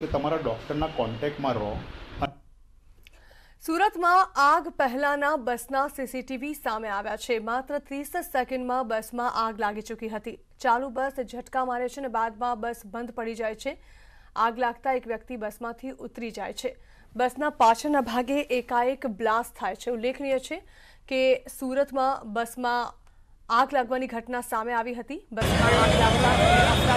સુરતમાં આગ પહેલાના બસના સીસીટીવી સામે આવ્યા છે। માત્ર 30 સેકન્ડમાં બસમાં આગ લાગી ચૂકી હતી। ચાલુ બસ ઝટકા મારે છે અને બાદમાં બસ બંધ પડી જાય છે। આગ લાગતા એક વ્યક્તિ બસમાંથી ઉતરી જાય છે। બસના પાછળના ભાગે એકાએક બ્લાસ્ટ થાય છે। ઉલ્લેખનીય છે કે સુરતમાં બસમાં આગ લાગવાની ઘટના સામે આવી હતી। બસમાં આગ લાગતા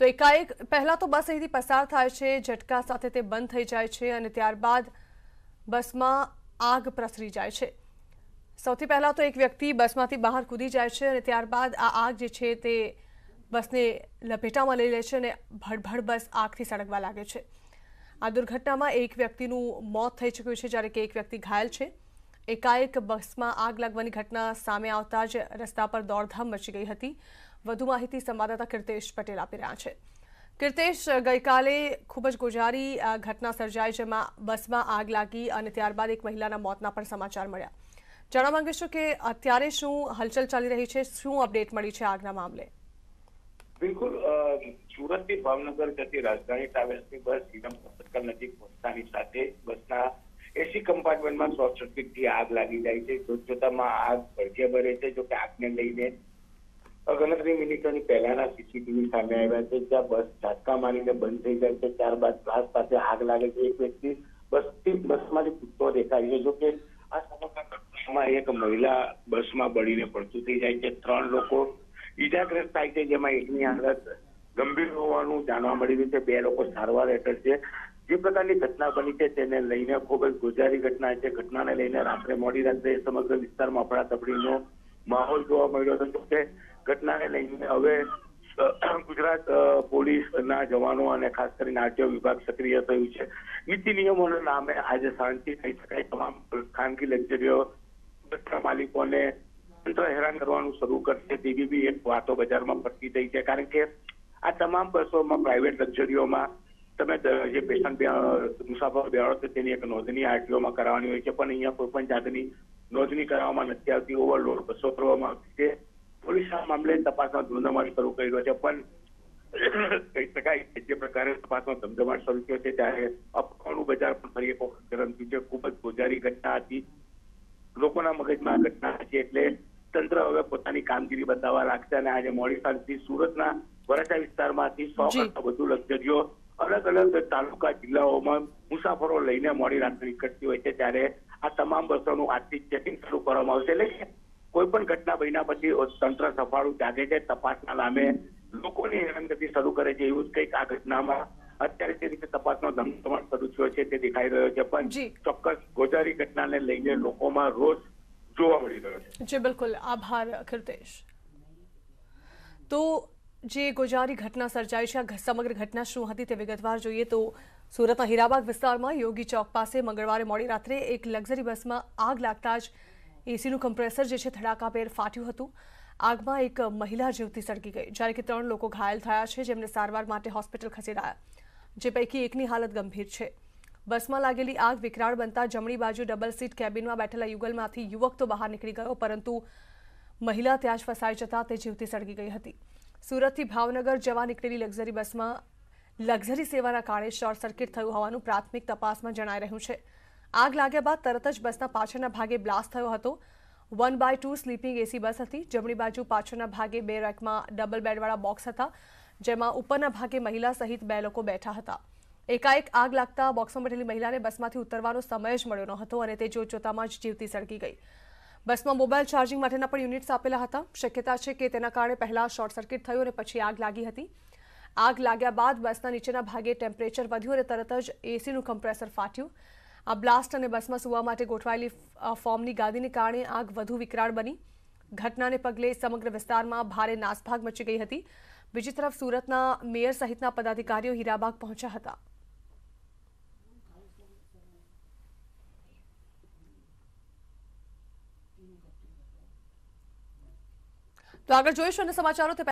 तो एकाएक पहला तो बस अहींथी पसार थाय छे, झटका साथे ते बंद थई जाय छे अने त्यारबाद बस में आग प्रसरी जाय छे। सौथी पहला तो एक व्यक्ति बस मांथी बहार कूदी जाय छे अने त्यारबाद आ आग जे छे ते बसने लपेटा में लई ले छे अने भड़भड़ बस आगथी सळगवा लागे छे। आ दुर्घटना में एक व्यक्तिनु मौत थई चूक्युं छे, ज्यारे के एक व्यक्ति घायल छे। एकाएक बस में आग लगवानी घटना सामे आवता ज रस्ता पर दौड़धाम मची गई हती। વધુ માહિતી સંવાદદાતા કીર્તેશ પટેલ આપી રહ્યા છે। કીર્તેશ, ગઈકાલે ખૂબ જ ગોઝારી ઘટના સર્જાઈ જેમાં બસમાં આગ લાગી અને ત્યારબાદ એક મહિલાના મોતના પણ સમાચાર મળ્યા। જાણવા માંગીશું કે અત્યારે શું હલચલ ચાલી રહી છે, શું અપડેટ મળી છે આગના મામલે? બિલકુલ, સુરતથી ભાવનગર જતી રાજધાની ટ્રાવેલ્સની બસ સીરમ નજીક પહોંચતાની સાથે બસના એસી કમ્પાર્ટમેન્ટમાં શોર્ટ સર્કિટથી આગ લાગી જાય છે। જોતજોતામાં આગ ભડકે ભરે છે। જો કે આગને લઈને ગણતરી મિનિટોની પહેલાના સીસીટીવી સામે આવ્યા છે, જ્યાં બસ ઝાટકા મારીને બંધ થઈ જાય છે। ત્યારબાદ બસ પાસે આગ લાગે છે। એક વ્યક્તિ બસમાંથી કૂદતો દેખાય છે। જો કે આ સમગ્ર ઘટનામાં એક મહિલા બસમાં બળીને પડતું થઈ જાય છે। 3 લોકો ઈજાગ્રસ્ત થાય છે, જેમાં એકની હાલત ગંભીર હોવાનું જાણવા મળી રહ્યું છે। 2 લોકો સારવાર હેઠળ છે। જે પ્રકારની ઘટના બની છે તેને લઈને ખૂબ જ ગોઝારી ઘટના છે। ઘટનાને લઈને રાત્રે મોડી રાત્રે સમગ્ર વિસ્તારમાં અફડાતફડીનો માહોલ જોવા મળ્યો હતો। જો કે ઘટનાને લઈને હવે ગુજરાત પોલીસના જવાનો અને ખાસ કરીને આરટીઓ વિભાગ સક્રિય થયું છે। નીતિ નિયમોના નામે આજે શાંતિ થઈ શકાય, તમામ ખાનગી લક્ઝરીઓ બસના માલિકોને તંત્ર હેરાન કરવાનું શરૂ કરશે તેવી બી એક વાતો બજારમાં ફરતી થઈ છે। કારણ કે આ તમામ બસોમાં પ્રાઇવેટ લક્ઝરીઓમાં તમે જે પેશન્ટ મુસાફર બેહાડો છો તેની એક નોંધણી આરટીઓમાં કરાવવાની હોય છે, પણ અહીંયા કોઈ પણ જાતની નોંધણી કરાવવામાં નથી આવતી। ઓવરલોડ બસો કરવામાં આવતી છે। पुलिस आ मामले तपास में धमधमाट शुरू करो कही सकते प्रकार तपास में धमधमाट शुरू किया। तरह अफवाणु बजार फरी एक वक्त गरम थी। खूब गोजारी घटना थी, लोग मगज में आ घटना थी एट्ले तंत्र हवे पोतानी कामगीरी बतावा लागशे। आज मोडी सांजथी सूरतना वराछा विस्तार में 100 करता वधु लक्झरीओ अलग अलग तालुका जिल्लाओं में मुसाफरो लईने मोडी रात्रे निकळती होय छे। त्यारे आ तमाम बसोनुं आजथी चेकिंग शुरू करवामां आवशे। એટલે कोईपण घटना बन्या पछी तंत्र सफाळू जागे छे, तपासना नामे लोकोनी हेरानगति शरू करे छे। एवुं ज कंईक आ घटनामां अत्यारे जे रीते तपासनो धमधमाट शरू थयो छे ते देखाई रह्यो छे, पण ચોક્કસ ગોઝારી ઘટનાને લઈને લોકોમાં રોષ જોવા મળી રહ્યો છે। જી બિલકુલ, આભાર કીર્તેશ। તો જે ગોઝારી ઘટના સર્જાઈ છે, આ સમગ્ર ઘટના શું હતી તે વિગતવાર જોઈએ તો સુરતના હીરાબાગ વિસ્તારમાં યોગી ચોક પાસે મંગળવારે મોડી રાત્રે એક લક્ઝરી બસમાં આગ લાગતા જ એસીનું કમ્પ્રેસર જે છે ધડાકાભેર ફાટ્યું હતું। આગમાં એક મહિલા જીવતી સળગી ગઈ, જ્યારે કે 3 લોકો ઘાયલ થયા છે, જેમને સારવાર માટે હોસ્પિટલ ખસેડાયા, જે પૈકી એકની હાલત ગંભીર છે। બસમાં લાગેલી આગ વિકરાળ બનતા જમણી બાજુ ડબલ સીટ કેબિનમાં બેઠેલા યુગલમાંથી યુવક તો બહાર નીકળી ગયો, પરંતુ મહિલા ત્યાં જ ફસાઈ જતા તે જીવતી સળગી ગઈ હતી। સુરતથી ભાવનગર જવા નીકળેલી લક્ઝરી બસમાં લક્ઝરી સેવાના કારણે શોર્ટ સર્કિટ થયું હોવાનું પ્રાથમિક તપાસમાં જણાઈ રહ્યું છે। आग लाग्या बाद तरत ज बसना पाछळना भागे ब्लास्ट थयो हतो। 1/2 स्लीपिंग एसी बस हती। जमणी बाजू पाछळना भागे 2 रेकमां डबल बेडवाळा बॉक्स हता, जेमां उपरना भागे महिला सहित 2 लोको बेठा हता। एकाएक आग लागता बॉक्समां बेठेली महिलाने बसमांथी उतरवानो समय ज मळ्यो न हतो, अने ते जोतजोतामां ज जीवती सळगी गई। बसमां मोबाइल चार्जिंग माटेना पण युनिट्स आपेला हता। शक्यता छे के तेना कारणे पहेला शॉर्ट सर्किट थयो अने पछी आग लागी हती। आग लाग्या बाद बसना नीचेना भागे टेम्परेचर वध्युं अने तरत ज एसीनुं कम्प्रेसर फाट्युं। आ ब्लास्ट अने बस में सूवा माटे गोठवायेली फॉर्मनी गादीने कारणे आग वधु विकराळ बनी। घटनाने पगले समग्र विस्तार में भारे नासभाग मची गई हती। बीजी तरफ सूरतना मेयर सहितना पदाधिकारीओ हीराबाग पहोंच्या हता। तो आगळ जोईशुं अने समाचारो